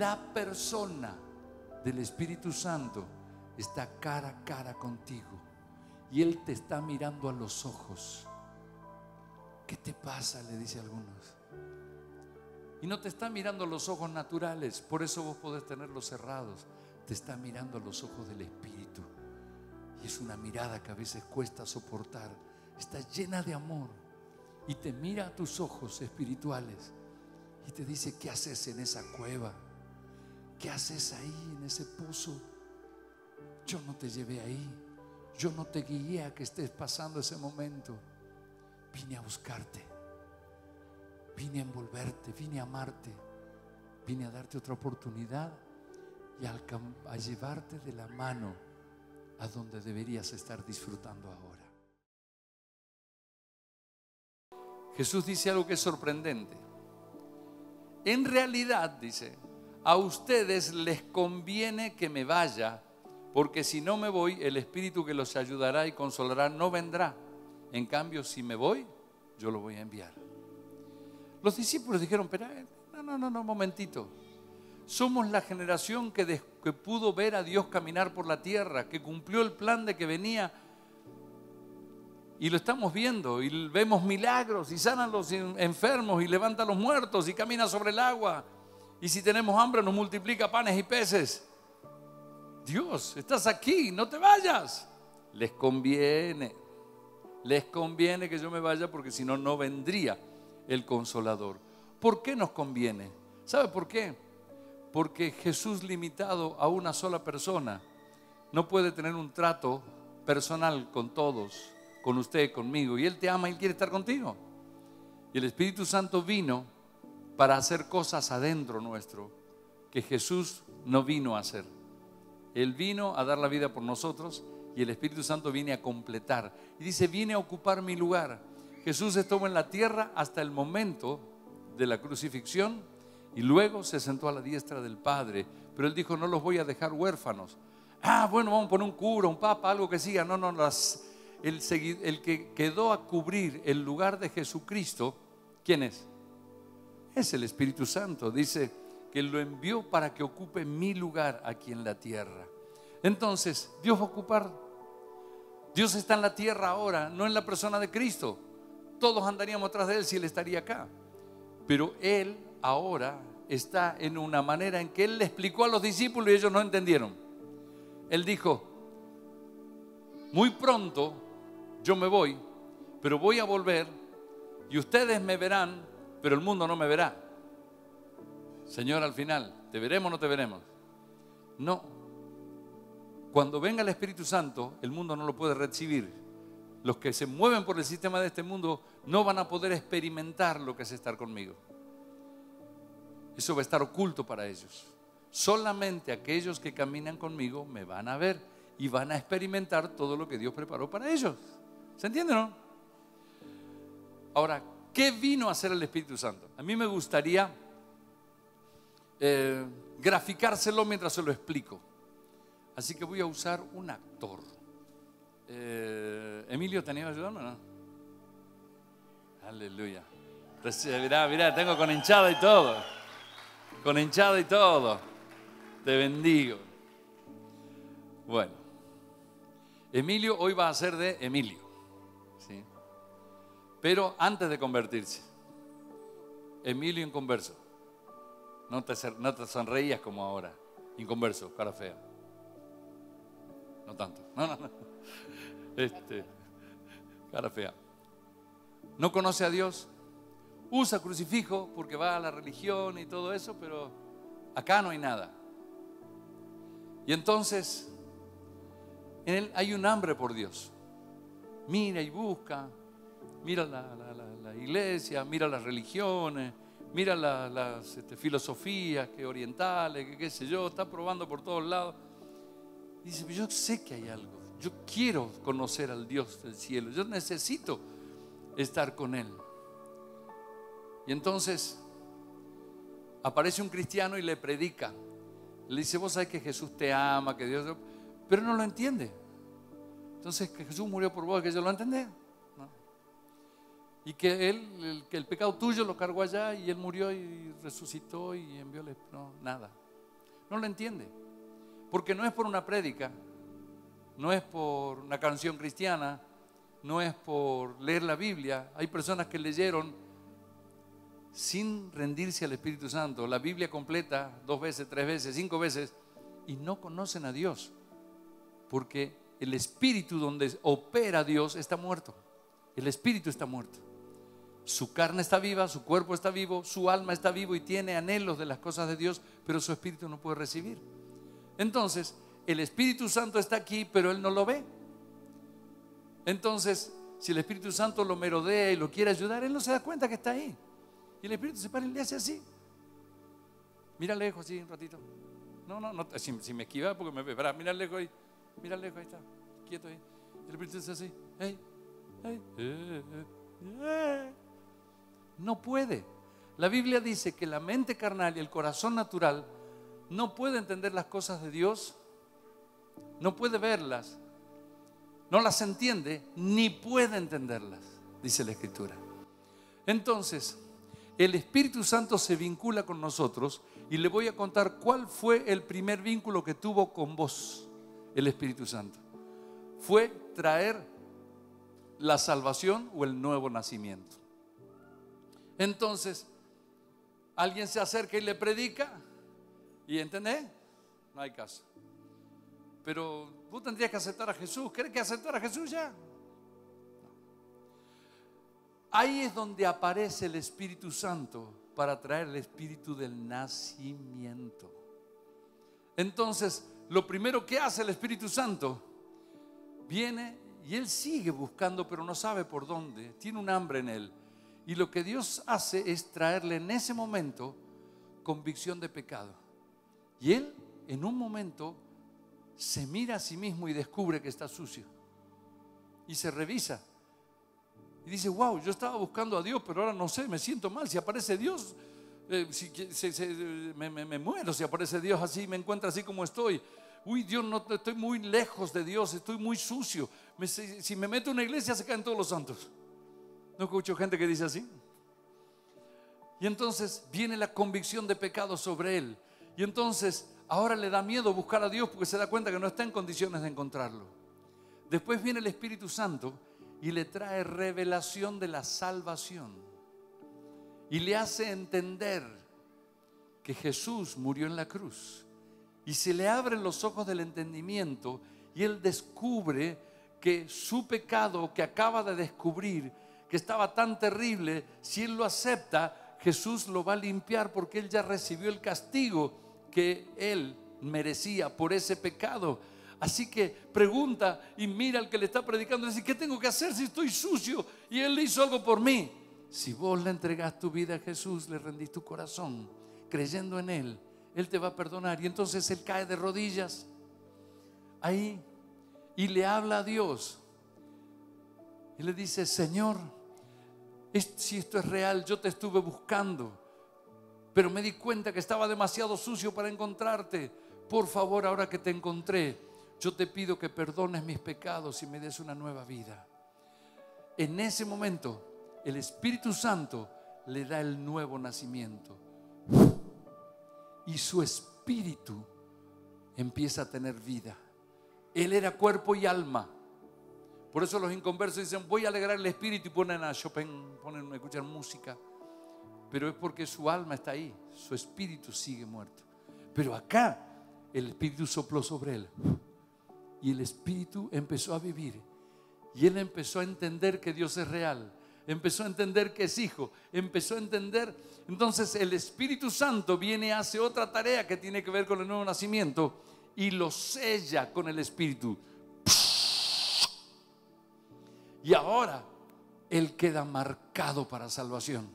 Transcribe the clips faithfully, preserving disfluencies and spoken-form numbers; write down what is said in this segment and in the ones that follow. La persona del Espíritu Santo está cara a cara contigo y Él te está mirando a los ojos. ¿Qué te pasa?, le dice a algunos. Y no te está mirando los ojos naturales, por eso vos podés tenerlos cerrados. Te está mirando a los ojos del Espíritu, y es una mirada que a veces cuesta soportar. Está llena de amor y te mira a tus ojos espirituales y te dice: ¿qué haces en esa cueva? ¿Qué haces ahí en ese pozo? Yo no te llevé ahí, yo no te guié a que estés pasando ese momento. Vine a buscarte, vine a envolverte, vine a amarte, vine a darte otra oportunidad y a, a llevarte de la mano a donde deberías estar disfrutando ahora. Jesús dice algo que es sorprendente. En realidad, dice, a ustedes les conviene que me vaya, porque si no me voy, el Espíritu que los ayudará y consolará no vendrá. En cambio, si me voy, yo lo voy a enviar. Los discípulos dijeron: pero no, no, no, no, momentito. Somos la generación que, des, que pudo ver a Dios caminar por la tierra, que cumplió el plan de que venía, y lo estamos viendo, y vemos milagros, y sanan los enfermos, y levanta a los muertos, y camina sobre el agua, y si tenemos hambre nos multiplica panes y peces. Dios, estás aquí, no te vayas. Les conviene, les conviene que yo me vaya, porque si no, no vendría el Consolador. ¿Por qué nos conviene? ¿Sabe por qué? Porque Jesús, limitado a una sola persona, no puede tener un trato personal con todos, con usted, conmigo. Y Él te ama, Él quiere estar contigo. Y el Espíritu Santo vino para hacer cosas adentro nuestro que Jesús no vino a hacer. Él vino a dar la vida por nosotros, y el Espíritu Santo viene a completar. Y dice: viene a ocupar mi lugar. Jesús estuvo en la tierra hasta el momento de la crucifixión, y luego se sentó a la diestra del Padre. Pero Él dijo: no los voy a dejar huérfanos. Ah, bueno, vamos a poner un cura, un papa, algo que siga. No, no, las, el, el que quedó a cubrir el lugar de Jesucristo, ¿quién es? Es el Espíritu Santo. Dice que lo envió para que ocupe mi lugar aquí en la tierra. Entonces, Dios va a ocupar. Dios está en la tierra ahora, no en la persona de Cristo. Todos andaríamos atrás de Él si Él estaría acá. Pero Él ahora está en una manera en que Él le explicó a los discípulos y ellos no entendieron. Él dijo: muy pronto yo me voy, pero voy a volver, y ustedes me verán, pero el mundo no me verá. Señor, al final, ¿te veremos o no te veremos? No. Cuando venga el Espíritu Santo, el mundo no lo puede recibir. Los que se mueven por el sistema de este mundo no van a poder experimentar lo que es estar conmigo. Eso va a estar oculto para ellos. Solamente aquellos que caminan conmigo me van a ver y van a experimentar todo lo que Dios preparó para ellos. ¿Se entiende, no? Ahora, ¿qué vino a hacer el Espíritu Santo? A mí me gustaría eh, graficárselo mientras se lo explico. Así que voy a usar un actor. Eh, Emilio, ¿tenía que ayudarme o no? Aleluya. Mirá, mirá, tengo con hinchada y todo. Con hinchada y todo. Te bendigo. Bueno, Emilio hoy va a ser de Emilio, ¿sí? Pero antes de convertirse, Emilio inconverso. No te, no te sonreías como ahora. Inconverso, cara fea. No tanto. No, no, no. Este, cara fea. No conoce a Dios. Usa crucifijo porque va a la religión y todo eso, pero acá no hay nada. Y entonces, en él hay un hambre por Dios. Mira y busca, mira la, la, la, la iglesia, mira las religiones, mira la, las este, filosofías que orientales, que qué sé yo, está probando por todos lados. Y dice: yo sé que hay algo, yo quiero conocer al Dios del cielo, yo necesito estar con Él. Y entonces aparece un cristiano y le predica. Le dice: vos sabés que Jesús te ama, que Dios... Pero no lo entiende. Entonces, que Jesús murió por vos, que yo lo entendé, ¿no? Y que él, el, que el pecado tuyo lo cargó allá, y Él murió y resucitó y envió... No, nada. no la entiende, porque no es por una prédica, no es por una canción cristiana, no es por leer la Biblia. Hay personas que leyeron sin rendirse al Espíritu Santo la Biblia completa dos veces, tres veces, cinco veces, y no conocen a Dios, porque el espíritu donde opera Dios está muerto. El espíritu está muerto. Su carne está viva, su cuerpo está vivo, su alma está vivo y tiene anhelos de las cosas de Dios, pero su espíritu no puede recibir. Entonces, el Espíritu Santo está aquí, pero él no lo ve. Entonces, si el Espíritu Santo lo merodea y lo quiere ayudar, él no se da cuenta que está ahí. Y el Espíritu se para y le hace así. Mira lejos, sí, un ratito. No, no, no, si, si me esquiva porque me ve. Para, mira lejos ahí, mira lejos, ahí está, quieto ahí. El Espíritu hace así. Hey, hey, eh, eh, eh. No puede. La Biblia dice que la mente carnal y el corazón natural no puede entender las cosas de Dios, no puede verlas, no las entiende, ni puede entenderlas, dice la Escritura. Entonces, el Espíritu Santo se vincula con nosotros y le voy a contar cuál fue el primer vínculo que tuvo con vos, el Espíritu Santo. Fue traer la salvación o el nuevo nacimiento. Entonces, alguien se acerca y le predica y ¿entendés? No hay caso. Pero tú tendrías que aceptar a Jesús. ¿Crees que aceptar a Jesús ya? Ahí es donde aparece el Espíritu Santo para traer el espíritu del nacimiento. Entonces, lo primero que hace el Espíritu Santo, viene y él sigue buscando, pero no sabe por dónde. Tiene un hambre en él. Y lo que Dios hace es traerle en ese momento convicción de pecado. Y él, en un momento, se mira a sí mismo y descubre que está sucio. Y se revisa. Y dice, wow, yo estaba buscando a Dios, pero ahora no sé, me siento mal. Si aparece Dios, eh, si, si, si, me, me, me muero. Si aparece Dios así, me encuentra así como estoy. Uy, Dios, no, estoy muy lejos de Dios, estoy muy sucio. Me, si, si me meto en una iglesia, se caen todos los santos. ¿No escucho gente que dice así? Y entonces viene la convicción de pecado sobre él. Y entonces ahora le da miedo buscar a Dios porque se da cuenta que no está en condiciones de encontrarlo. Después viene el Espíritu Santo y le trae revelación de la salvación y le hace entender que Jesús murió en la cruz y se le abren los ojos del entendimiento y él descubre que su pecado que acaba de descubrir, que estaba tan terrible, si él lo acepta, Jesús lo va a limpiar porque él ya recibió el castigo que él merecía por ese pecado. Así que pregunta y mira al que le está predicando y dice, ¿qué tengo que hacer si estoy sucio? Y él le hizo algo por mí. Si vos le entregás tu vida a Jesús, le rendís tu corazón, creyendo en él, él te va a perdonar. Y entonces él cae de rodillas ahí y le habla a Dios. Y le dice, Señor, si esto es real, yo te estuve buscando, pero me di cuenta que estaba demasiado sucio para encontrarte. Por favor, ahora que te encontré, yo te pido que perdones mis pecados y me des una nueva vida. En ese momento, el Espíritu Santo le da el nuevo nacimiento. Y su espíritu empieza a tener vida. Él era cuerpo y alma. Por eso los inconversos dicen, voy a alegrar el espíritu y ponen a Chopin, ponen, escuchan música. Pero es porque su alma está ahí, su espíritu sigue muerto. Pero acá, el espíritu sopló sobre él. Y el espíritu empezó a vivir. Y él empezó a entender que Dios es real. Empezó a entender que es hijo. Empezó a entender. Entonces el Espíritu Santo viene y hace otra tarea que tiene que ver con el nuevo nacimiento. Y lo sella con el espíritu. Y ahora él queda marcado para salvación.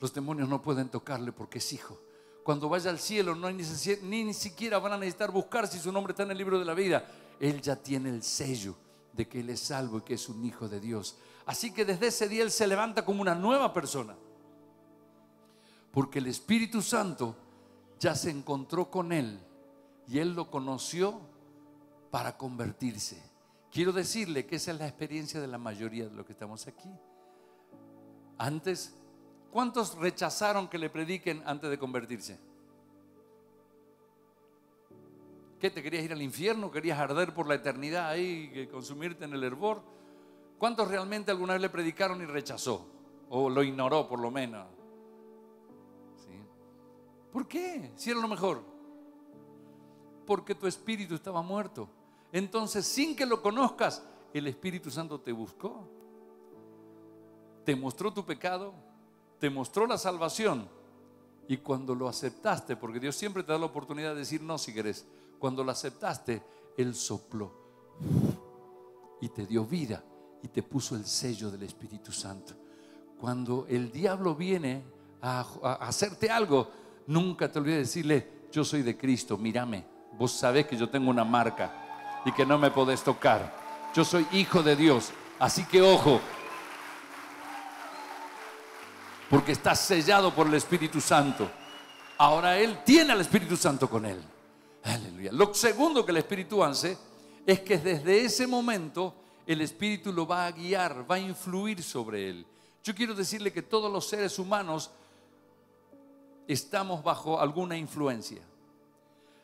Los demonios no pueden tocarle porque es hijo. Cuando vaya al cielo no hay ni, ni, ni siquiera van a necesitar buscar si su nombre está en el libro de la vida. Él ya tiene el sello de que él es salvo y que es un hijo de Dios. Así que desde ese día él se levanta como una nueva persona. Porque el Espíritu Santo ya se encontró con él y él lo conoció para convertirse. Quiero decirle que esa es la experiencia de la mayoría de los que estamos aquí. Antes, ¿cuántos rechazaron que le prediquen antes de convertirse? ¿Qué? ¿Te querías ir al infierno? ¿Querías arder por la eternidad ahí, consumirte en el hervor? ¿Cuántos realmente alguna vez le predicaron y rechazó? O lo ignoró por lo menos. ¿Sí? ¿Por qué? Si era lo mejor. Porque tu espíritu estaba muerto. Entonces, sin que lo conozcas, el Espíritu Santo te buscó. Te mostró tu pecado, te mostró la salvación. Y cuando lo aceptaste, porque Dios siempre te da la oportunidad de decir no si querés. Cuando lo aceptaste, Él sopló y te dio vida y te puso el sello del Espíritu Santo. Cuando el diablo viene a, a, a hacerte algo, nunca te olvides decirle: yo soy de Cristo, mírame, vos sabés que yo tengo una marca y que no me podés tocar. Yo soy hijo de Dios, así que ojo, porque estás sellado por el Espíritu Santo. Ahora Él tiene al Espíritu Santo con Él. Aleluya. Lo segundo que el Espíritu hace es que desde ese momento el Espíritu lo va a guiar, va a influir sobre él. Yo quiero decirle que todos los seres humanos estamos bajo alguna influencia.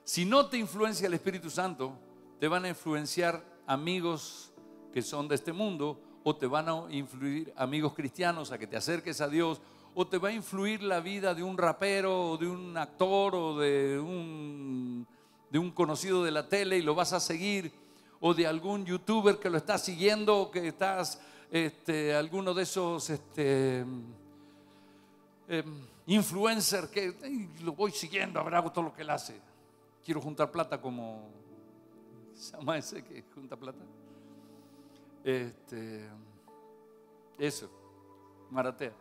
Si no te influencia el Espíritu Santo, te van a influenciar amigos que son de este mundo, o te van a influir amigos cristianos a que te acerques a Dios, o te va a influir la vida de un rapero, o de un actor, o de un, de un conocido de la tele, y lo vas a seguir, o de algún youtuber que lo está siguiendo, que estás, este, alguno de esos este, eh, influencers que ay, lo voy siguiendo, a ver, hago todo lo que él hace. Quiero juntar plata como... ¿Se llama ese que junta plata? Este, eso, maratea.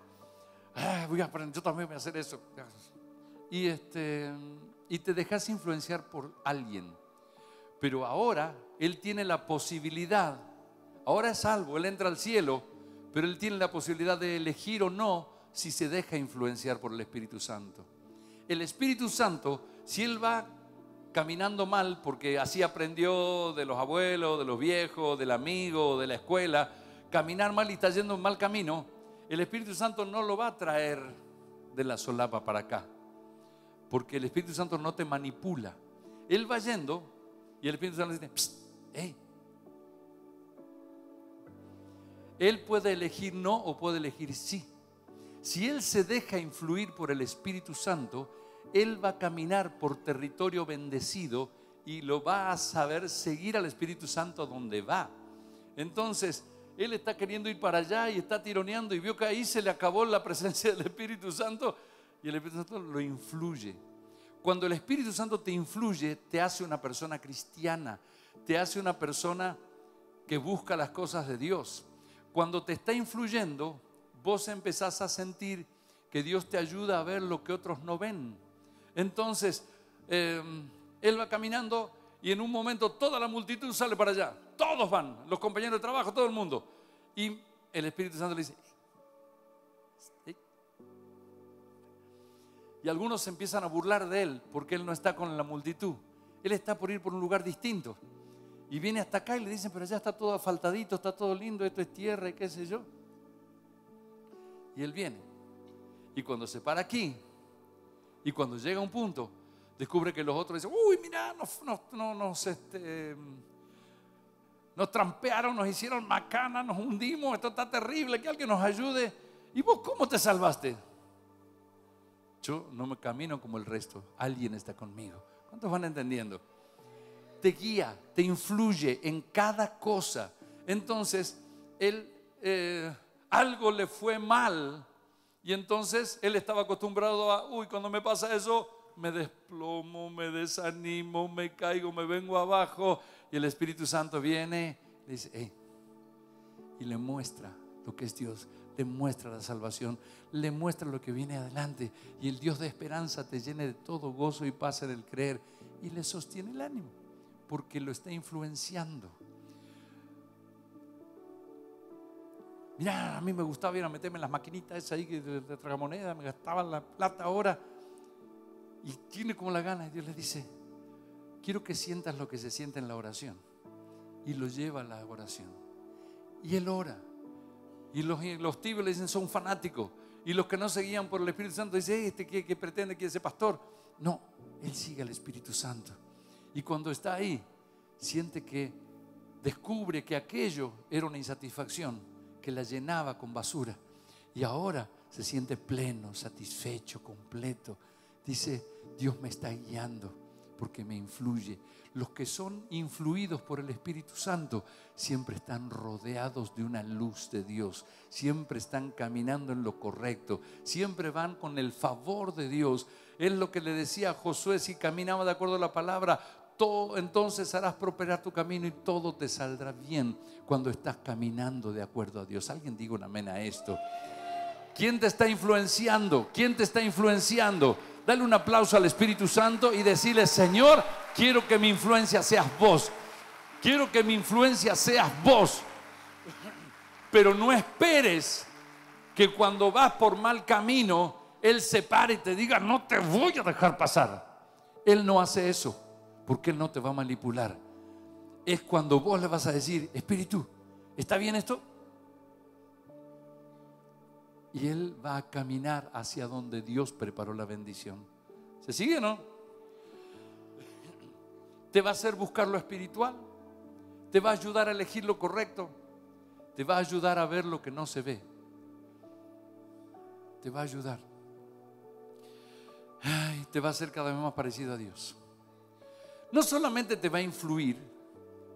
Ah, voy a aprender, yo también voy a hacer eso. Y, este, y te dejas influenciar por alguien. Pero ahora Él tiene la posibilidad, ahora es salvo, Él entra al cielo, pero Él tiene la posibilidad de elegir o no si se deja influenciar por el Espíritu Santo. El Espíritu Santo, si Él va caminando mal, porque así aprendió de los abuelos, de los viejos, del amigo, de la escuela, caminar mal y está yendo en mal camino, el Espíritu Santo no lo va a traer de la solapa para acá, porque el Espíritu Santo no te manipula. Él va yendo y el Espíritu Santo dice: psst, hey. Él puede elegir no o puede elegir sí. Si Él se deja influir por el Espíritu Santo, Él va a caminar por territorio bendecido y lo va a saber seguir al Espíritu Santo donde va. Entonces, Él está queriendo ir para allá y está tironeando y vio que ahí se le acabó la presencia del Espíritu Santo y el Espíritu Santo lo influye. Cuando el Espíritu Santo te influye, te hace una persona cristiana, te hace una persona que busca las cosas de Dios. Cuando te está influyendo, vos empezás a sentir que Dios te ayuda a ver lo que otros no ven. Entonces, eh, Él va caminando y en un momento toda la multitud sale para allá. Todos van, los compañeros de trabajo, todo el mundo. Y el Espíritu Santo le dice... ¿eh? Y algunos se empiezan a burlar de Él porque Él no está con la multitud. Él está por ir por un lugar distinto. Y viene hasta acá y le dicen: pero allá está todo asfaltadito, está todo lindo, esto es tierra y qué sé yo. Y Él viene. Y cuando se para aquí... y cuando llega a un punto, descubre que los otros dicen: uy, mirá, nos, nos, nos, nos, este, nos trampearon, nos hicieron macana, nos hundimos, esto está terrible, que alguien nos ayude. ¿Y vos cómo te salvaste? Yo no me camino como el resto, alguien está conmigo. ¿Cuántos van entendiendo? Te guía, te influye en cada cosa. Entonces, él, eh, algo le fue mal. Y entonces él estaba acostumbrado a: uy, cuando me pasa eso, me desplomo, me desanimo, me caigo, me vengo abajo. Y el Espíritu Santo viene, le dice: hey. Y le muestra lo que es Dios, le muestra la salvación, le muestra lo que viene adelante. Y el Dios de esperanza te llene de todo gozo y paz en el creer. Y le sostiene el ánimo, porque lo está influenciando. Mirá, a mí me gustaba ir a meterme en las maquinitas esas ahí de tragamonedas, me gastaban la plata ahora. Y tiene como la gana. Y Dios le dice: quiero que sientas lo que se siente en la oración. Y lo lleva a la oración. Y él ora. Y los, y los tibios le dicen: son fanáticos. Y los que no se guían por el Espíritu Santo dicen: este que pretende que ese pastor. No, él sigue al Espíritu Santo. Y cuando está ahí, siente que descubre que aquello era una insatisfacción que la llenaba con basura. Y ahora se siente pleno, satisfecho, completo. Dice: Dios me está guiando porque me influye. Los que son influidos por el Espíritu Santo siempre están rodeados de una luz de Dios, siempre están caminando en lo correcto, siempre van con el favor de Dios. Es lo que le decía a Josué: si caminaba de acuerdo a la palabra, todo, entonces harás prosperar tu camino y todo te saldrá bien cuando estás caminando de acuerdo a Dios. Alguien diga un amén a esto. ¿Quién te está influenciando? ¿Quién te está influenciando? Dale un aplauso al Espíritu Santo y decirle: Señor, quiero que mi influencia seas vos. Quiero que mi influencia seas vos. Pero no esperes que cuando vas por mal camino, Él se pare y te diga: no te voy a dejar pasar. Él no hace eso, porque Él no te va a manipular. Es cuando vos le vas a decir: Espíritu, ¿está bien esto? Y Él va a caminar hacia donde Dios preparó la bendición. ¿Se sigue o no? Te va a hacer buscar lo espiritual, te va a ayudar a elegir lo correcto, te va a ayudar a ver lo que no se ve, te va a ayudar. Ay, te va a hacer cada vez más parecido a Dios. No solamente te va a influir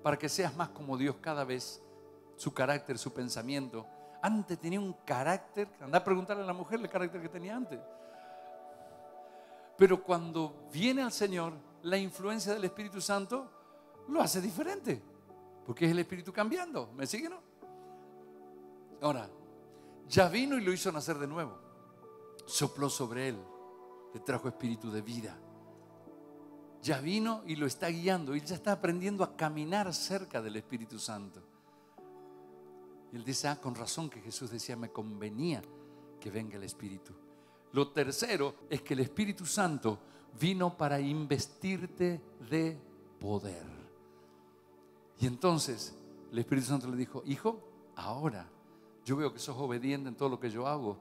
para que seas más como Dios cada vez, su carácter, su pensamiento. Antes tenía un carácter, anda a preguntarle a la mujer el carácter que tenía antes. Pero cuando viene al Señor, la influencia del Espíritu Santo lo hace diferente, porque es el Espíritu cambiando. ¿Me siguen? ¿No? Ahora, ya vino y lo hizo nacer de nuevo. Sopló sobre él, le trajo espíritu de vida. Ya vino y lo está guiando. Y ya está aprendiendo a caminar cerca del Espíritu Santo. Y él dice: ah, con razón que Jesús decía, me convenía que venga el Espíritu. Lo tercero es que el Espíritu Santo vino para investirte de poder. Y entonces el Espíritu Santo le dijo: hijo, ahora yo veo que sos obediente en todo lo que yo hago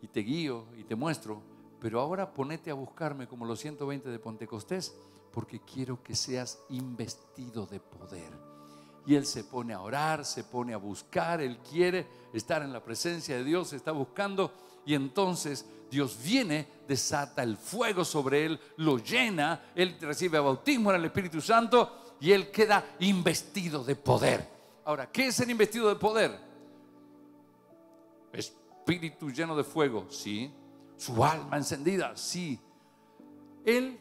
y te guío y te muestro, pero ahora ponete a buscarme como los ciento veinte de Pentecostés, porque quiero que seas investido de poder. Y él se pone a orar, se pone a buscar, él quiere estar en la presencia de Dios, está buscando. Y entonces Dios viene, desata el fuego sobre él, lo llena, él recibe bautismo en el Espíritu Santo y él queda investido de poder. Ahora, ¿qué es ser investido de poder? Espíritu lleno de fuego, sí. Su alma encendida, sí. Él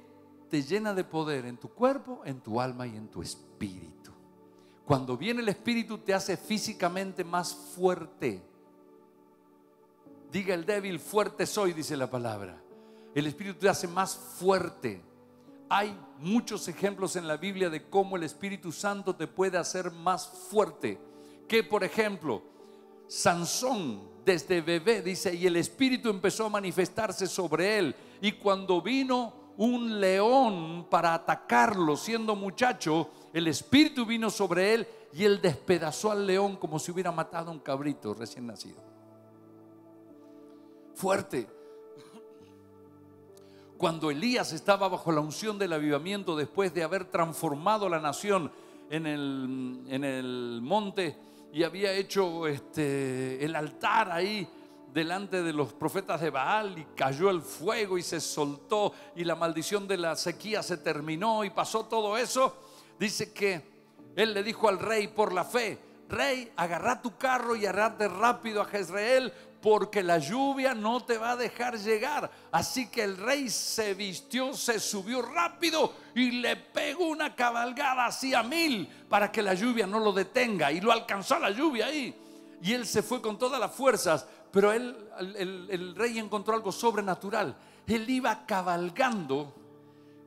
te llena de poder en tu cuerpo, en tu alma y en tu espíritu. Cuando viene el Espíritu te hace físicamente más fuerte. Diga el débil: fuerte soy, dice la palabra. El Espíritu te hace más fuerte. Hay muchos ejemplos en la Biblia de cómo el Espíritu Santo te puede hacer más fuerte. Que por ejemplo, Sansón desde bebé dice, y el Espíritu empezó a manifestarse sobre él. Y cuando vino un león para atacarlo siendo muchacho, el Espíritu vino sobre él y él despedazó al león como si hubiera matado a un cabrito recién nacido. Fuerte. Cuando Elías estaba bajo la unción del avivamiento, después de haber transformado la nación en el, en el monte, y había hecho este, el altar ahí delante de los profetas de Baal, y cayó el fuego y se soltó y la maldición de la sequía se terminó y pasó todo eso, dice que él le dijo al rey por la fe: rey, agarrá tu carro y arrate rápido a Jezreel, porque la lluvia no te va a dejar llegar. Así que el rey se vistió, se subió rápido y le pegó una cabalgada así a mil para que la lluvia no lo detenga, y lo alcanzó la lluvia ahí. Y él se fue con todas las fuerzas, pero él, el, el rey encontró algo sobrenatural. Él iba cabalgando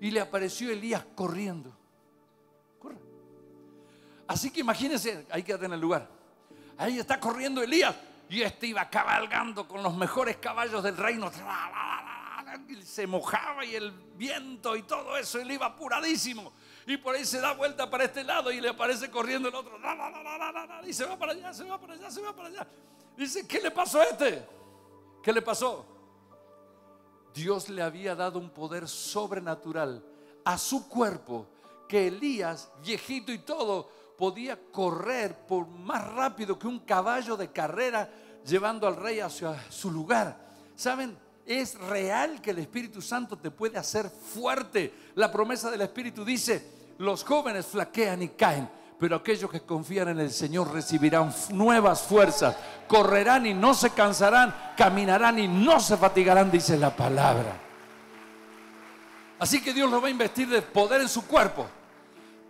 y le apareció Elías corriendo. Corre. Así que imagínense, ahí quédate en el lugar. Ahí está corriendo Elías y este iba cabalgando con los mejores caballos del reino. Se mojaba y el viento y todo eso, él iba apuradísimo. Y por ahí se da vuelta para este lado y le aparece corriendo el otro. La, la, la, la, la, la, y se va para allá, se va para allá, se va para allá. Dice: ¿qué le pasó a este? ¿Qué le pasó? Dios le había dado un poder sobrenatural a su cuerpo que Elías, viejito y todo, podía correr por más rápido que un caballo de carrera, llevando al rey hacia su lugar. ¿Saben? Es real que el Espíritu Santo te puede hacer fuerte. La promesa del Espíritu dice: los jóvenes flaquean y caen, pero aquellos que confían en el Señor recibirán nuevas fuerzas, correrán y no se cansarán, caminarán y no se fatigarán, dice la palabra. Así que Dios lo va a investir de poder en su cuerpo,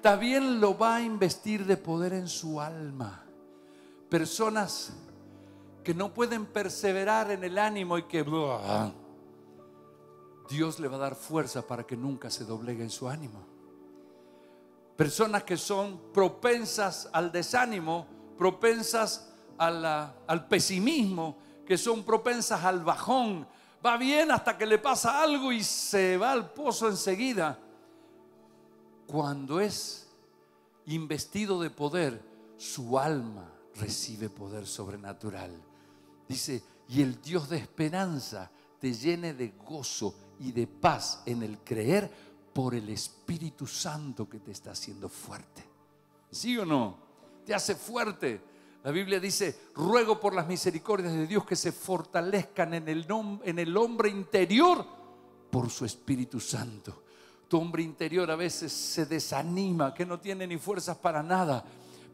también lo va a investir de poder en su alma. Personas que no pueden perseverar en el ánimo y que blah, Dios le va a dar fuerza para que nunca se doblegue en su ánimo. Personas que son propensas al desánimo, propensas a la, al pesimismo, que son propensas al bajón. Va bien hasta que le pasa algo y se va al pozo enseguida. Cuando es investido de poder, su alma recibe poder sobrenatural. Dice: y el Dios de esperanza te llene de gozo y de paz en el creer por el Espíritu Santo que te está haciendo fuerte. ¿Sí o no? Te hace fuerte. La Biblia dice: ruego por las misericordias de Dios que se fortalezcan en el, en el hombre interior por su Espíritu Santo. Tu hombre interior a veces se desanima, que no tiene ni fuerzas para nada,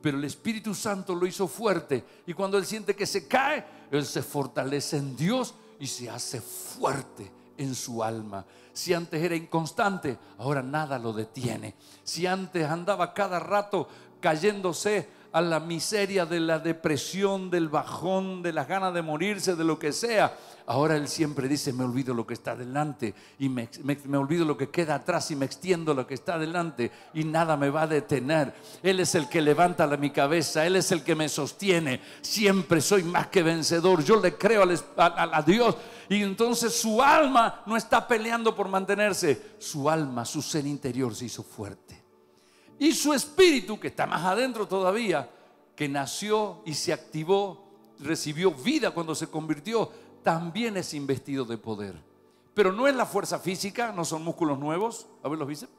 pero el Espíritu Santo lo hizo fuerte, y cuando él siente que se cae, él se fortalece en Dios y se hace fuerte en su alma. Si antes era inconstante, ahora nada lo detiene. Si antes andaba cada rato cayéndose a la miseria de la depresión, del bajón, de las ganas de morirse, de lo que sea, ahora él siempre dice: me olvido lo que está delante y me, me, me olvido lo que queda atrás y me extiendo lo que está delante, y nada me va a detener. Él es el que levanta la, mi cabeza, Él es el que me sostiene. Siempre soy más que vencedor. Yo le creo al, a, a Dios. Y entonces su alma no está peleando por mantenerse. Su alma, su ser interior se hizo fuerte. Y su espíritu, que está más adentro todavía, que nació y se activó, recibió vida cuando se convirtió, también es investido de poder. Pero no es la fuerza física, no son músculos nuevos, a ver los bíceps,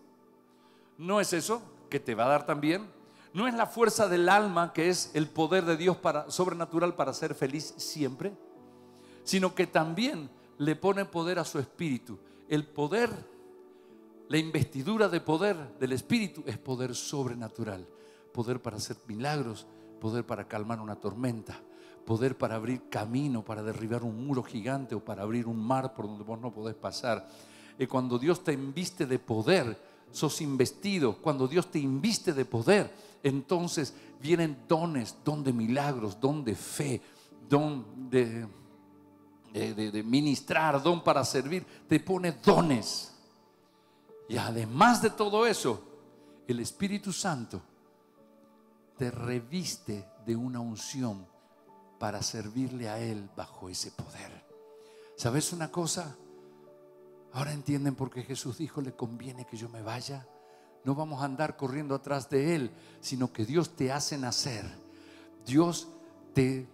no es eso, que te va a dar también. No es la fuerza del alma, que es el poder de Dios para, sobrenatural para ser feliz siempre, sino que también le pone poder a su espíritu. El poder, la investidura de poder del Espíritu es poder sobrenatural, poder para hacer milagros, poder para calmar una tormenta, poder para abrir camino, para derribar un muro gigante o para abrir un mar por donde vos no podés pasar. Y cuando Dios te inviste de poder, sos investido. Cuando Dios te inviste de poder, entonces vienen dones, don de milagros, don de fe, don de, de, de, de ministrar, don para servir. Te pone dones. Y además de todo eso, el Espíritu Santo te reviste de una unción para servirle a Él bajo ese poder. ¿Sabes una cosa? Ahora entienden por qué Jesús dijo: le conviene que yo me vaya. No vamos a andar corriendo atrás de Él, sino que Dios te hace nacer. Dios te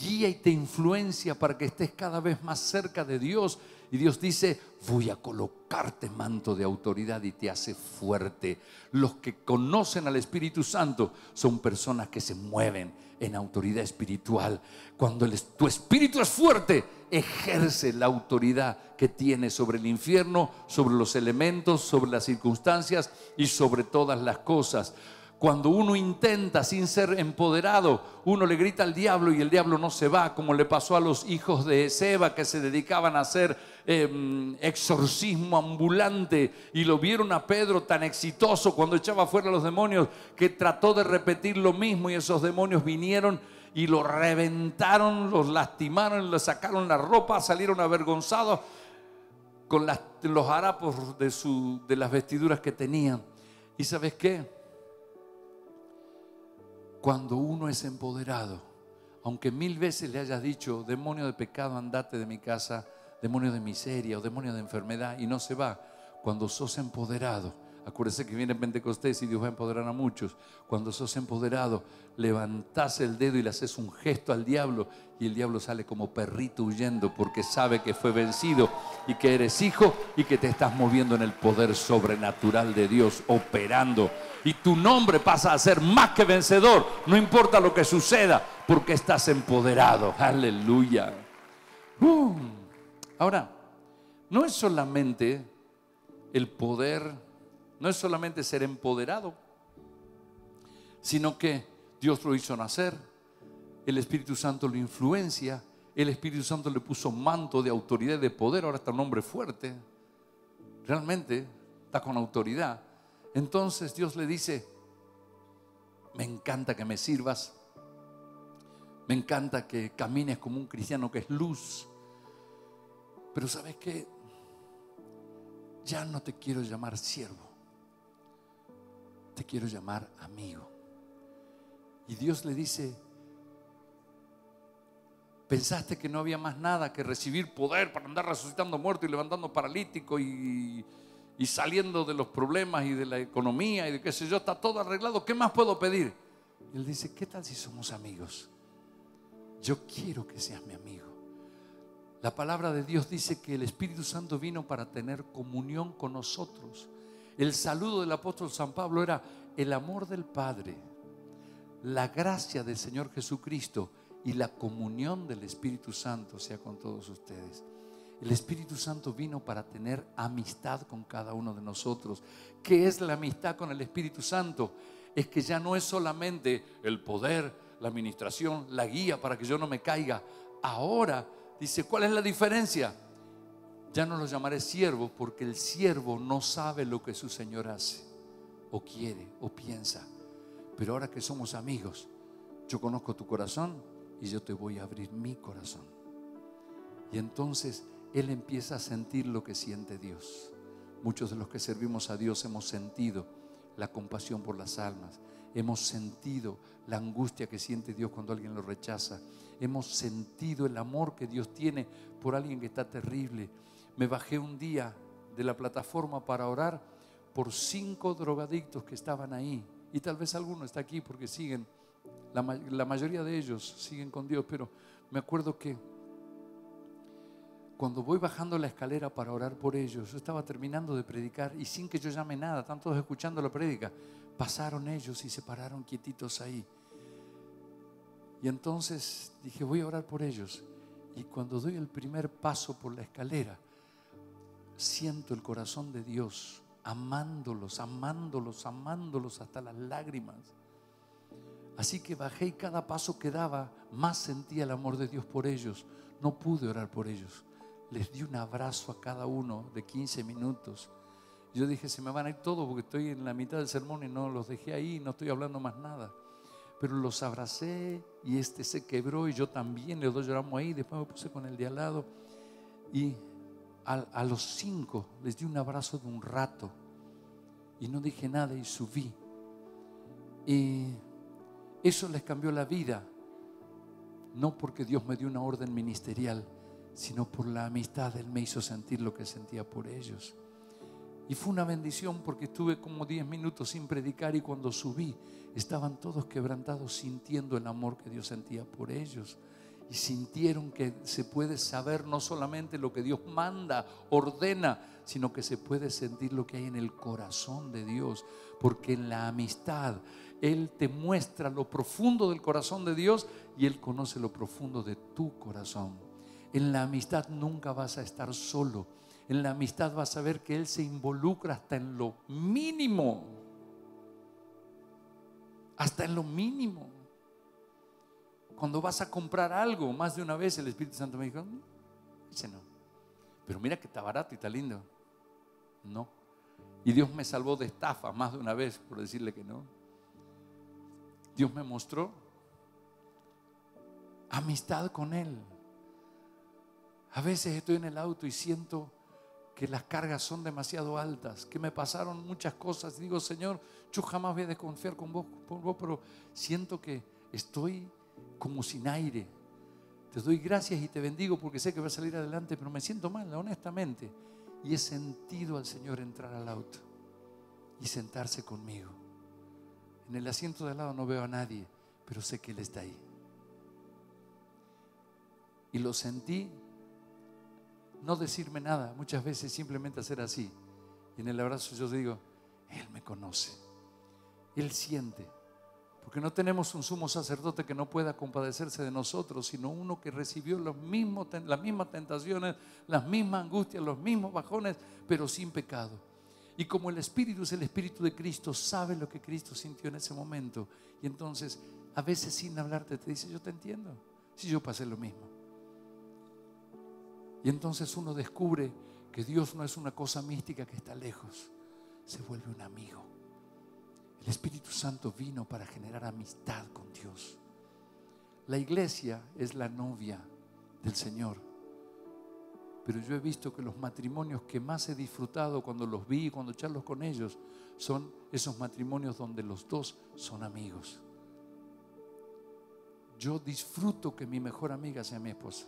guía y te influencia para que estés cada vez más cerca de Dios. Y Dios dice: voy a colocarte manto de autoridad, y te hace fuerte. Los que conocen al Espíritu Santo son personas que se mueven en autoridad espiritual. Cuando el, tu espíritu es fuerte, ejerce la autoridad que tiene sobre el infierno, sobre los elementos, sobre las circunstancias y sobre todas las cosas. Cuando uno intenta sin ser empoderado, uno le grita al diablo y el diablo no se va, como le pasó a los hijos de Seba, que se dedicaban a hacer eh, exorcismo ambulante, y lo vieron a Pedro tan exitoso cuando echaba fuera a los demonios, que trató de repetir lo mismo, y esos demonios vinieron y lo reventaron, los lastimaron, le sacaron la ropa, salieron avergonzados con las, los harapos de, su, de las vestiduras que tenían. ¿Y sabes qué? Cuando uno es empoderado, aunque mil veces le hayas dicho: demonio de pecado, andate de mi casa, demonio de miseria o demonio de enfermedad, y no se va. Cuando sos empoderado, Acuérdese que viene Pentecostés y Dios va a empoderar a muchos. Cuando sos empoderado, levantás el dedo y le haces un gesto al diablo y el diablo sale como perrito huyendo porque sabe que fue vencido y que eres hijo y que te estás moviendo en el poder sobrenatural de Dios operando. Y tu nombre pasa a ser más que vencedor, no importa lo que suceda, porque estás empoderado. Aleluya. Uh. Ahora, no es solamente el poder... No es solamente ser empoderado, sino que Dios lo hizo nacer, el Espíritu Santo lo influencia, el Espíritu Santo le puso manto de autoridad y de poder, ahora está un hombre fuerte, realmente está con autoridad. Entonces Dios le dice, me encanta que me sirvas, me encanta que camines como un cristiano que es luz, pero ¿sabes qué? Ya no te quiero llamar siervo. Te quiero llamar amigo. Y Dios le dice, pensaste que no había más nada que recibir poder para andar resucitando muertos y levantando paralíticos y, y saliendo de los problemas y de la economía y de qué sé yo, está todo arreglado, ¿qué más puedo pedir? Y Él dice, ¿qué tal si somos amigos? Yo quiero que seas mi amigo. La palabra de Dios dice que el Espíritu Santo vino para tener comunión con nosotros. El saludo del apóstol San Pablo era el amor del Padre, la gracia del Señor Jesucristo y la comunión del Espíritu Santo sea con todos ustedes. El Espíritu Santo vino para tener amistad con cada uno de nosotros. ¿Qué es la amistad con el Espíritu Santo? Es que ya no es solamente el poder, la administración, la guía para que yo no me caiga. Ahora dice, ¿cuál es la diferencia? Ya no los llamaré siervos porque el siervo no sabe lo que su Señor hace o quiere o piensa. Pero ahora que somos amigos, yo conozco tu corazón y yo te voy a abrir mi corazón. Y entonces Él empieza a sentir lo que siente Dios. Muchos de los que servimos a Dios hemos sentido la compasión por las almas. Hemos sentido la angustia que siente Dios cuando alguien lo rechaza. Hemos sentido el amor que Dios tiene por alguien que está terrible. Me bajé un día de la plataforma para orar por cinco drogadictos que estaban ahí. Y tal vez alguno está aquí porque siguen, la, la mayoría de ellos siguen con Dios. Pero me acuerdo que cuando voy bajando la escalera para orar por ellos, yo estaba terminando de predicar y sin que yo llame nada, están todos escuchando la prédica, pasaron ellos y se pararon quietitos ahí. Y entonces dije, voy a orar por ellos. Y cuando doy el primer paso por la escalera, siento el corazón de Dios amándolos, amándolos, amándolos hasta las lágrimas. Así que bajé y cada paso que daba más sentía el amor de Dios por ellos. No pude orar por ellos. Les di un abrazo a cada uno de quince minutos. Yo dije, se me van a ir todos porque estoy en la mitad del sermón y no los dejé ahí, no estoy hablando más nada. Pero los abracé y este se quebró y yo también, los dos lloramos ahí, después me puse con el de al lado y a, a los cinco les di un abrazo de un rato y no dije nada y subí. Y eso les cambió la vida, no porque Dios me dio una orden ministerial, sino por la amistad. Él me hizo sentir lo que sentía por ellos. Y fue una bendición porque estuve como diez minutos sin predicar y cuando subí estaban todos quebrantados sintiendo el amor que Dios sentía por ellos. Y sintieron que se puede saber no solamente lo que Dios manda, ordena, sino que se puede sentir lo que hay en el corazón de Dios. Porque en la amistad Él te muestra lo profundo del corazón de Dios y Él conoce lo profundo de tu corazón. En la amistad nunca vas a estar solo. En la amistad vas a ver que Él se involucra hasta en lo mínimo. Hasta en lo mínimo. Cuando vas a comprar algo, más de una vez el Espíritu Santo me dijo, ese no. Pero mira que está barato y está lindo. No. Y Dios me salvó de estafa más de una vez por decirle que no. Dios me mostró amistad con Él. A veces estoy en el auto y siento que las cargas son demasiado altas, que me pasaron muchas cosas. Digo, Señor, yo jamás voy a desconfiar con vos, por vos, pero siento que estoy como sin aire. Te doy gracias y te bendigo porque sé que voy a salir adelante, pero me siento mal, honestamente. Y he sentido al Señor entrar al auto. y sentarse conmigo. En el asiento de al lado no veo a nadie, pero sé que Él está ahí. Y lo sentí, no decirme nada, muchas veces simplemente hacer así. Y en el abrazo yo digo, Él me conoce, Él siente. Porque no tenemos un sumo sacerdote que no pueda compadecerse de nosotros, sino uno que recibió los mismos, las mismas tentaciones, las mismas angustias, los mismos bajones, pero sin pecado. Y como el Espíritu es el Espíritu de Cristo, sabe lo que Cristo sintió en ese momento. Y entonces, a veces sin hablarte te dice, yo te entiendo, si yo pasé lo mismo. Y entonces uno descubre que Dios no es una cosa mística que está lejos, se vuelve un amigo. El Espíritu Santo vino para generar amistad con Dios. La iglesia es la novia del Señor. Pero yo he visto que los matrimonios que más he disfrutado cuando los vi, cuando charlo con ellos, son esos matrimonios donde los dos son amigos. Yo disfruto que mi mejor amiga sea mi esposa.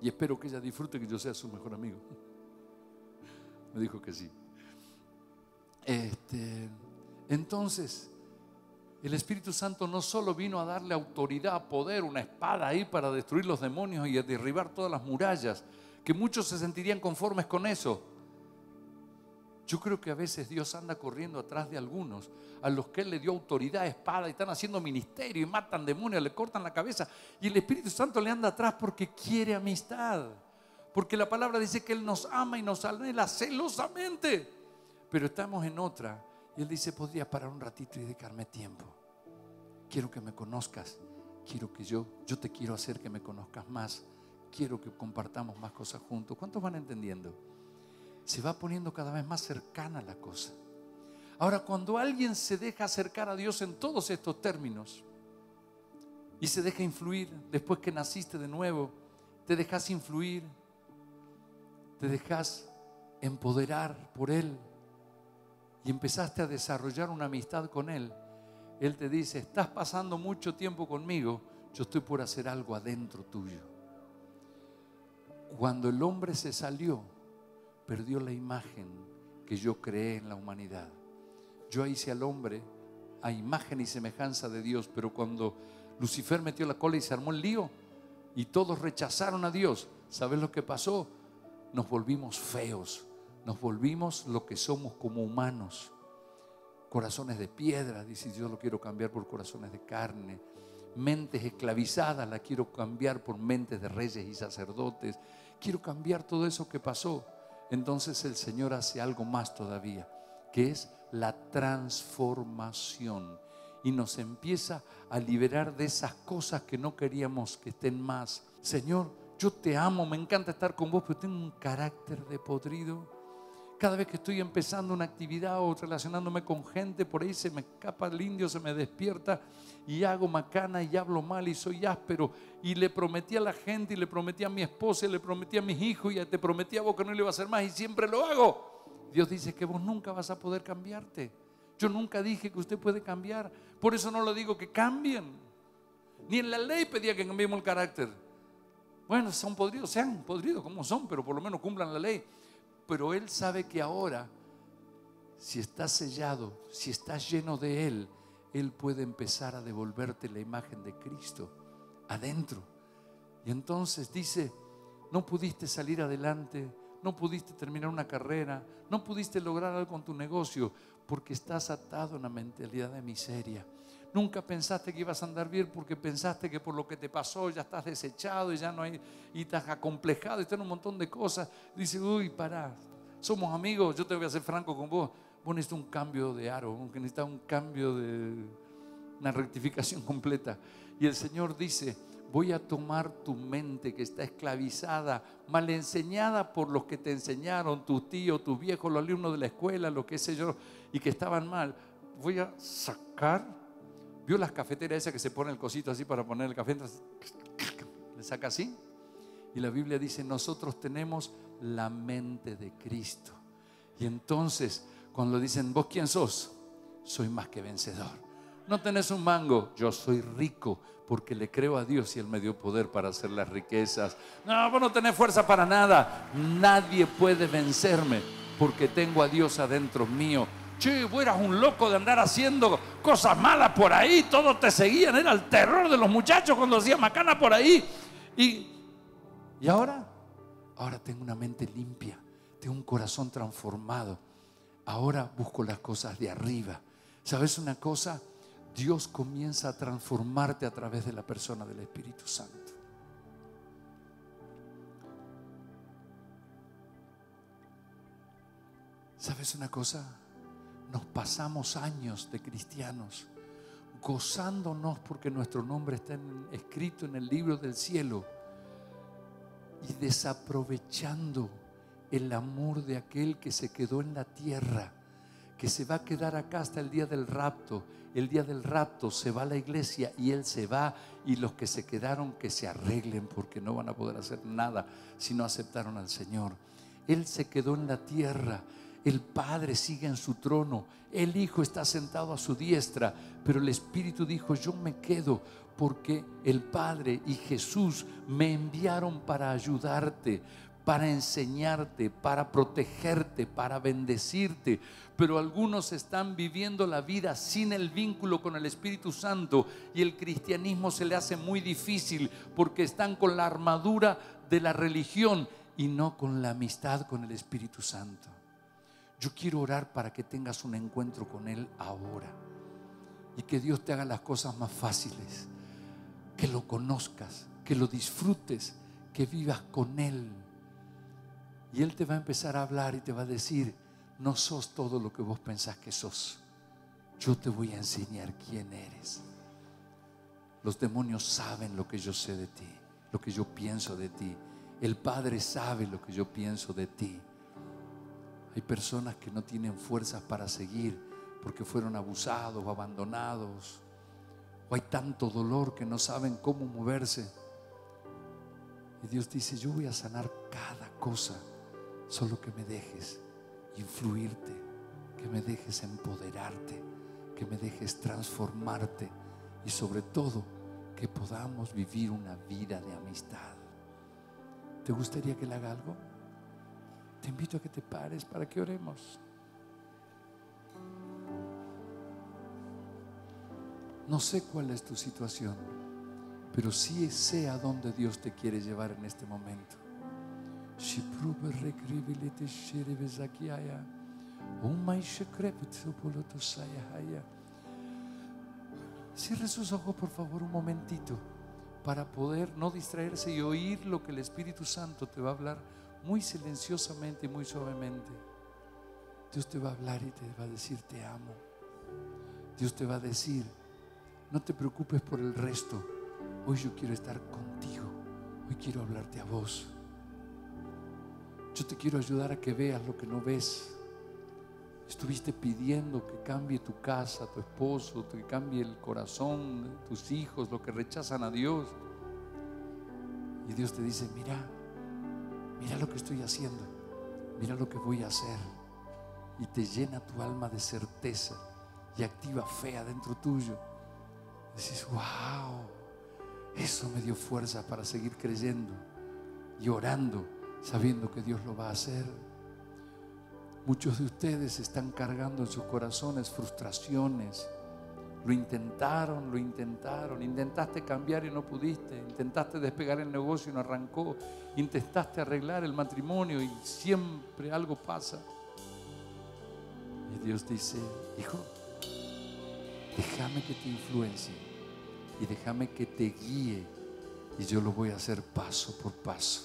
Y espero que ella disfrute que yo sea su mejor amigo. Me dijo que sí. Este, entonces el Espíritu Santo no solo vino a darle autoridad, poder, una espada ahí para destruir los demonios y a derribar todas las murallas, que muchos se sentirían conformes con eso. Yo creo que a veces Dios anda corriendo atrás de algunos a los que Él le dio autoridad, espada, y están haciendo ministerio y matan demonios, le cortan la cabeza, y el Espíritu Santo le anda atrás porque quiere amistad, porque la palabra dice que Él nos ama y nos anhela celosamente. Pero estamos en otra y Él dice, podría parar un ratito y dedicarme tiempo. Quiero que me conozcas, quiero que yo, yo te quiero hacer que me conozcas más, quiero que compartamos más cosas juntos. ¿Cuántos van entendiendo? Se va poniendo cada vez más cercana la cosa. Ahora, cuando alguien se deja acercar a Dios en todos estos términos y se deja influir, después que naciste de nuevo, te dejas influir, te dejas empoderar por Él, y empezaste a desarrollar una amistad con Él, Él te dice, estás pasando mucho tiempo conmigo, yo estoy por hacer algo adentro tuyo. Cuando el hombre se salió, perdió la imagen que yo creé en la humanidad. Yo hice al hombre a imagen y semejanza de Dios, pero cuando Lucifer metió la cola y se armó el lío y todos rechazaron a Dios, ¿sabes lo que pasó? Nos volvimos feos. Nos volvimos lo que somos como humanos, corazones de piedra. Dice, yo lo quiero cambiar por corazones de carne. Mentes esclavizadas, la quiero cambiar por mentes de reyes y sacerdotes. Quiero cambiar todo eso que pasó. Entonces el Señor hace algo más todavía, que es la transformación, y nos empieza a liberar de esas cosas que no queríamos que estén más. Señor, yo te amo, me encanta estar con vos, pero tengo un carácter de podrido. Cada vez que estoy empezando una actividad o relacionándome con gente, por ahí se me escapa el indio, se me despierta y hago macana y hablo mal y soy áspero. Y le prometí a la gente y le prometí a mi esposa y le prometí a mis hijos y te prometí a vos que no le iba a hacer más y siempre lo hago. Dios dice que vos nunca vas a poder cambiarte. Yo nunca dije que usted puede cambiar. Por eso no lo digo que cambien. Ni en la ley pedía que cambiemos el carácter. Bueno, son podridos, sean podridos como son, pero por lo menos cumplan la ley. Pero Él sabe que ahora, si estás sellado, si estás lleno de Él, Él puede empezar a devolverte la imagen de Cristo adentro. Y entonces dice, no pudiste salir adelante, no pudiste terminar una carrera, no pudiste lograr algo con tu negocio, porque estás atado a una mentalidad de miseria. Nunca pensaste que ibas a andar bien porque pensaste que por lo que te pasó ya estás desechado y ya no hay, y estás acomplejado y estás en un montón de cosas. Dice, uy, pará, somos amigos, yo te voy a ser franco con vos. Vos necesitas un cambio de aro, necesitas un cambio de una rectificación completa. Y el Señor dice, voy a tomar tu mente que está esclavizada, mal enseñada por los que te enseñaron, tus tíos, tus viejos, los alumnos de la escuela, lo que sé yo, y que estaban mal. Voy a sacar. ¿Vio las cafeteras esas que se pone el cosito así para poner el café? Le saca así. Y la Biblia dice, nosotros tenemos la mente de Cristo. Y entonces, cuando dicen, ¿vos quién sos? Soy más que vencedor. No tenés un mango. Yo soy rico porque le creo a Dios y Él me dio poder para hacer las riquezas. No, vos no tenés fuerza para nada. Nadie puede vencerme. porque tengo a Dios adentro mío. Che, vos eras un loco de andar haciendo cosas malas por ahí, todos te seguían, era el terror de los muchachos cuando hacían macana por ahí. Y, y ahora, ahora tengo una mente limpia, tengo un corazón transformado, ahora busco las cosas de arriba. ¿Sabes una cosa? Dios comienza a transformarte a través de la persona del Espíritu Santo. ¿Sabes una cosa? Nos pasamos años de cristianos gozándonos porque nuestro nombre está en, escrito en el libro del cielo, y desaprovechando el amor de aquel que se quedó en la tierra, que se va a quedar acá hasta el día del rapto. El día del rapto se va a la iglesia y él se va, y los que se quedaron que se arreglen, porque no van a poder hacer nada si no aceptaron al Señor. Él se quedó en la tierra. El Padre sigue en su trono, el Hijo está sentado a su diestra, pero el Espíritu dijo: yo me quedo porque el Padre y Jesús me enviaron para ayudarte, para enseñarte, para protegerte, para bendecirte. Pero algunos están viviendo la vida sin el vínculo con el Espíritu Santo, y el cristianismo se le hace muy difícil porque están con la armadura de la religión y no con la amistad con el Espíritu Santo. Yo quiero orar para que tengas un encuentro con Él ahora, y que Dios te haga las cosas más fáciles, que lo conozcas, que lo disfrutes, que vivas con Él. Y Él te va a empezar a hablar y te va a decir: no sos todo lo que vos pensás que sos, yo te voy a enseñar quién eres. Los demonios saben lo que yo sé de ti, lo que yo pienso de ti. El Padre sabe lo que yo pienso de ti. Hay personas que no tienen fuerzas para seguir porque fueron abusados o abandonados, o hay tanto dolor que no saben cómo moverse. Y Dios dice: yo voy a sanar cada cosa, solo que me dejes influirte, que me dejes empoderarte, que me dejes transformarte, y sobre todo que podamos vivir una vida de amistad. ¿Te gustaría que le haga algo? Te invito a que te pares para que oremos. No sé cuál es tu situación, pero sí sé a dónde Dios te quiere llevar en este momento. Cierre sus ojos, por favor, un momentito, para poder no distraerse y oír lo que el Espíritu Santo te va a hablar. Muy silenciosamente y muy suavemente Dios te va a hablar y te va a decir: te amo. Dios te va a decir: no te preocupes por el resto, hoy yo quiero estar contigo, hoy quiero hablarte a vos, yo te quiero ayudar a que veas lo que no ves. Estuviste pidiendo que cambie tu casa, tu esposo, que cambie el corazón, tus hijos, lo que rechazan a Dios, y Dios te dice: mira, mira lo que estoy haciendo, mira lo que voy a hacer. Y te llena tu alma de certeza y activa fe adentro tuyo. Dices: wow, eso me dio fuerza para seguir creyendo y orando, sabiendo que Dios lo va a hacer. Muchos de ustedes están cargando en sus corazones frustraciones. Lo intentaron, lo intentaron, intentaste cambiar y no pudiste, intentaste despegar el negocio y no arrancó, intentaste arreglar el matrimonio y siempre algo pasa. Y Dios dice: hijo, déjame que te influencie y déjame que te guíe, y yo lo voy a hacer paso por paso,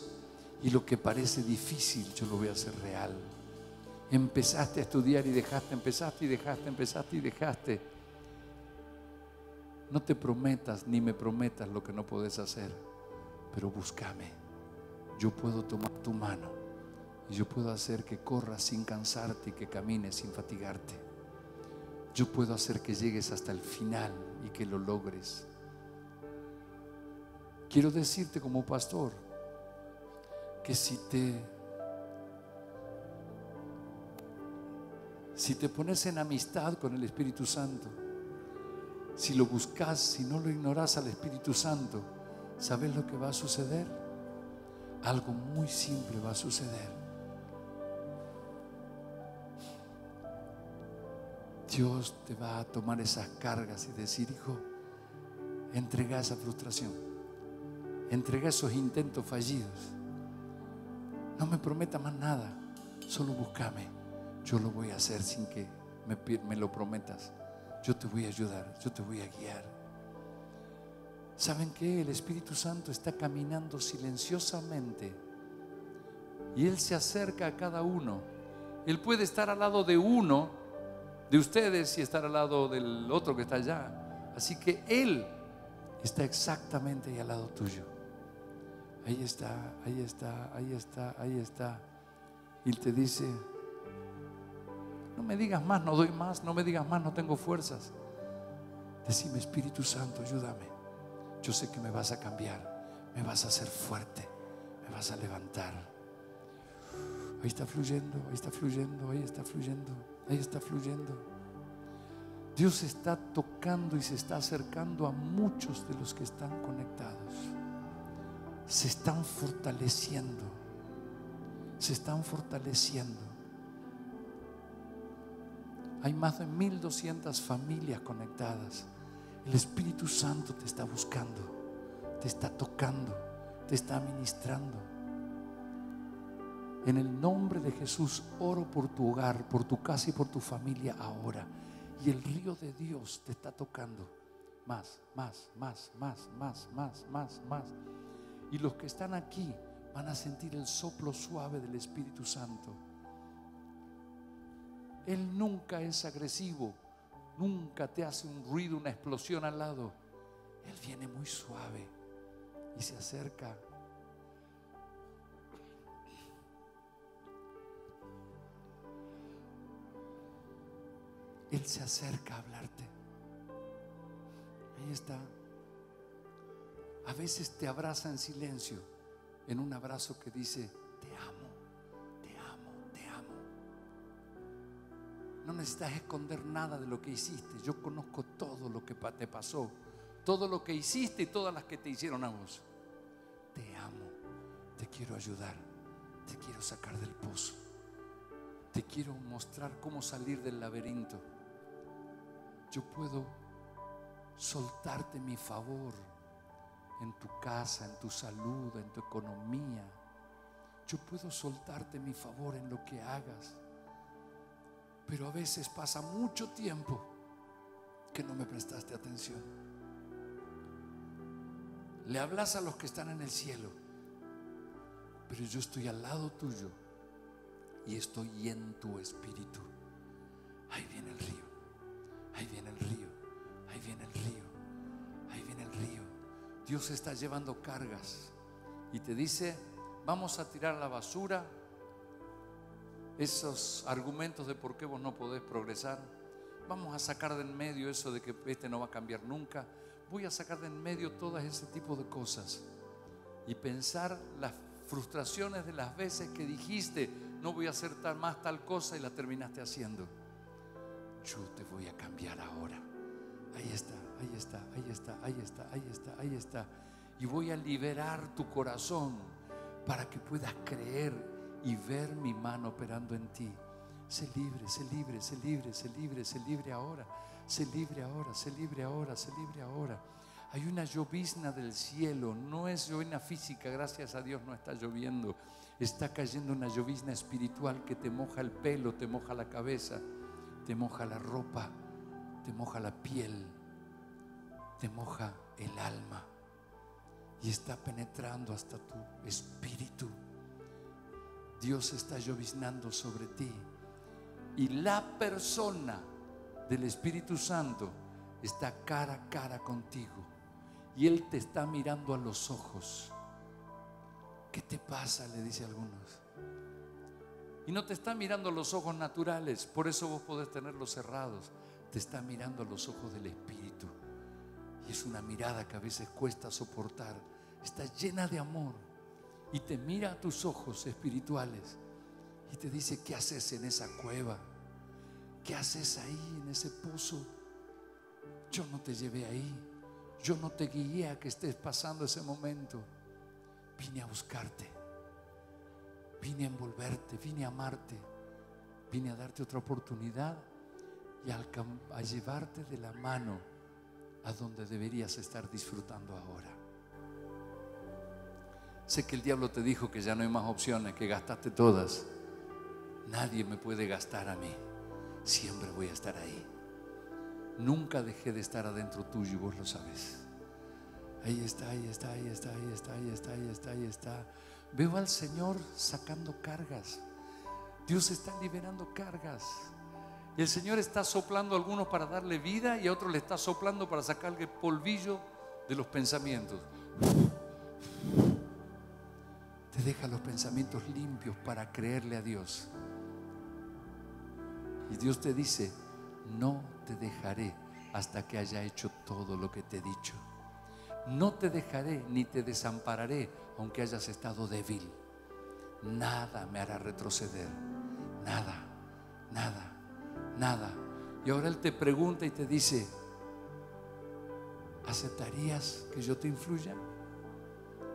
y lo que parece difícil yo lo voy a hacer real. Empezaste a estudiar y dejaste, empezaste y dejaste, empezaste y dejaste. No te prometas ni me prometas lo que no podés hacer, pero búscame. Yo puedo tomar tu mano y yo puedo hacer que corras sin cansarte y que camines sin fatigarte. Yo puedo hacer que llegues hasta el final y que lo logres. Quiero decirte como pastor que si te si te pones en amistad con el Espíritu Santo, si lo buscas, si no lo ignoras al Espíritu Santo, ¿sabes lo que va a suceder? Algo muy simple va a suceder. Dios te va a tomar esas cargas y decir: hijo, entrega esa frustración, entrega esos intentos fallidos, no me prometa más nada, solo búscame, yo lo voy a hacer sin que me, me lo prometas, yo te voy a ayudar, yo te voy a guiar. ¿Saben qué? El Espíritu Santo está caminando silenciosamente y Él se acerca a cada uno. Él puede estar al lado de uno de ustedes y estar al lado del otro que está allá, así que Él está exactamente ahí al lado tuyo. Ahí está, ahí está, ahí está, ahí está. Y Él te dice: no me digas más, no doy más, no me digas más, no tengo fuerzas. Decime: Espíritu Santo, ayúdame. Yo sé que me vas a cambiar, me vas a hacer fuerte, me vas a levantar. Ahí está fluyendo, ahí está fluyendo, ahí está fluyendo, ahí está fluyendo. Dios está tocando y se está acercando a muchos de los que están conectados. Se están fortaleciendo, se están fortaleciendo. Hay más de mil doscientas familias conectadas. El Espíritu Santo te está buscando, te está tocando, te está ministrando. En el nombre de Jesús oro por tu hogar, por tu casa y por tu familia ahora. Y el río de Dios te está tocando. Más, más, más, más, más, más, más, más. Y los que están aquí van a sentir el soplo suave del Espíritu Santo. Él nunca es agresivo. Nunca te hace un ruido, una explosión al lado. Él viene muy suave y se acerca. Él se acerca a hablarte. Ahí está. A veces te abraza en silencio, en un abrazo que dice: te amo. No necesitas esconder nada de lo que hiciste. Yo conozco todo lo que te pasó, todo lo que hiciste y todas las que te hicieron a vos. Te amo, te quiero ayudar, te quiero sacar del pozo, te quiero mostrar cómo salir del laberinto. Yo puedo soltarte mi favor en tu casa, en tu salud, en tu economía. Yo puedo soltarte mi favor en lo que hagas. Pero a veces pasa mucho tiempo que no me prestaste atención. Le hablas a los que están en el cielo, pero yo estoy al lado tuyo y estoy en tu espíritu. Ahí viene el río, ahí viene el río, ahí viene el río, ahí viene el río. Dios está llevando cargas y te dice: vamos a tirar la basura, esos argumentos de por qué vos no podés progresar. Vamos a sacar de en medio eso de que este no va a cambiar nunca. Voy a sacar de en medio todas ese tipo de cosas y pensar las frustraciones de las veces que dijiste: no voy a hacer tal, más tal cosa, y la terminaste haciendo. Yo te voy a cambiar ahora. Ahí está, ahí está, ahí está, ahí está, ahí está, ahí está. Y voy a liberar tu corazón para que puedas creer y ver mi mano operando en ti. Sé libre, sé libre, sé libre, sé libre, sé libre ahora. Sé libre ahora, sé libre ahora, sé libre ahora. Hay una llovizna del cielo, no es llovizna física, gracias a Dios no está lloviendo. Está cayendo una llovizna espiritual que te moja el pelo, te moja la cabeza, te moja la ropa, te moja la piel, te moja el alma y está penetrando hasta tu espíritu. Dios está lloviznando sobre ti y la persona del Espíritu Santo está cara a cara contigo y Él te está mirando a los ojos. ¿Qué te pasa?, le dice a algunos. Y no te está mirando a los ojos naturales, por eso vos podés tenerlos cerrados. Te está mirando a los ojos del Espíritu y es una mirada que a veces cuesta soportar. Está llena de amor y te mira a tus ojos espirituales y te dice: ¿qué haces en esa cueva? ¿Qué haces ahí en ese pozo? Yo no te llevé ahí, yo no te guié a que estés pasando ese momento. Vine a buscarte, vine a envolverte, vine a amarte, vine a darte otra oportunidad y al, a llevarte de la mano a donde deberías estar disfrutando ahora. Sé que el diablo te dijo que ya no hay más opciones, que gastaste todas. Nadie me puede gastar a mí. Siempre voy a estar ahí. Nunca dejé de estar adentro tuyo y vos lo sabes. Ahí está, ahí está, ahí está, ahí está, ahí está, ahí está, ahí está. Veo al Señor sacando cargas. Dios está liberando cargas. El Señor está soplando a algunos para darle vida y a otros le está soplando para sacarle polvillo de los pensamientos. Te deja los pensamientos limpios para creerle a Dios. Y Dios te dice: no te dejaré hasta que haya hecho todo lo que te he dicho. No te dejaré ni te desampararé aunque hayas estado débil. Nada me hará retroceder. Nada, nada, nada. Y ahora Él te pregunta y te dice: ¿aceptarías que yo te influya?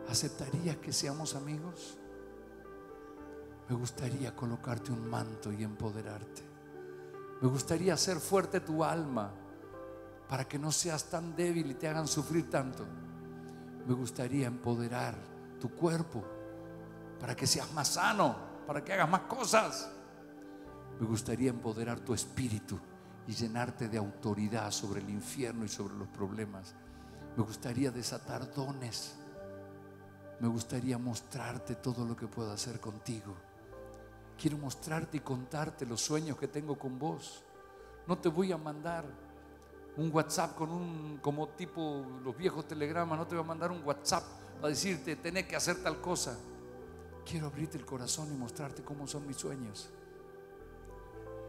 ¿Aceptarías que seamos amigos? Me gustaría colocarte un manto y empoderarte. Me gustaría hacer fuerte tu alma para que no seas tan débil y te hagan sufrir tanto. Me gustaría empoderar tu cuerpo para que seas más sano, para que hagas más cosas. Me gustaría empoderar tu espíritu y llenarte de autoridad sobre el infierno y sobre los problemas. Me gustaría desatar dones. Me gustaría mostrarte todo lo que puedo hacer contigo. Quiero mostrarte y contarte los sueños que tengo con vos. No te voy a mandar un WhatsApp con un, como tipo los viejos telegramas. No te voy a mandar un WhatsApp para decirte: tenés que hacer tal cosa. Quiero abrirte el corazón y mostrarte cómo son mis sueños,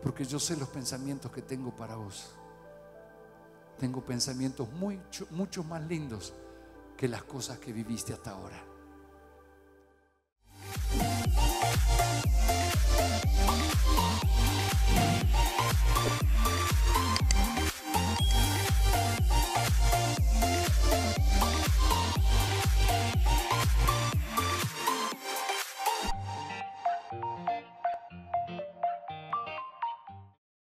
porque yo sé los pensamientos que tengo para vos. Tengo pensamientos mucho, mucho más lindos que las cosas que viviste hasta ahora.